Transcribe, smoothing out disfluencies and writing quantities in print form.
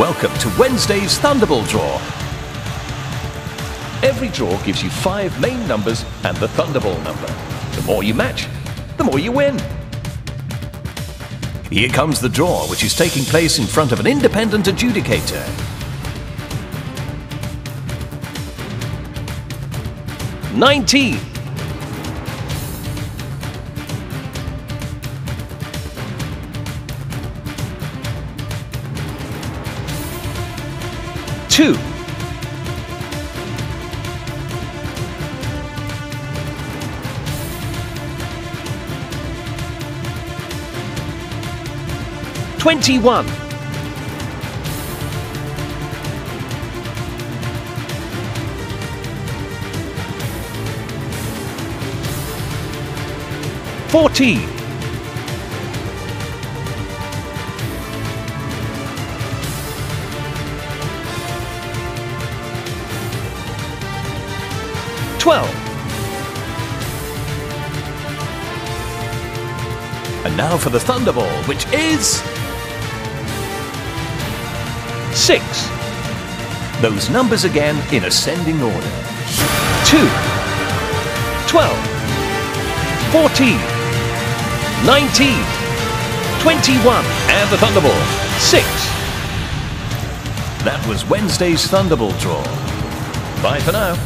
Welcome to Wednesday's Thunderball draw. Every draw gives you 5 main numbers and the Thunderball number. The more you match, the more you win. Here comes the draw, which is taking place in front of an independent adjudicator. $19. $2.wy$21. $40. $12. And now for the Thunderball, which is $6. Those numbers again in ascending order. 2, 12, 14, 19, 21, and the Thunderball, 6. That was Wednesday's Thunderball draw. Bye for now.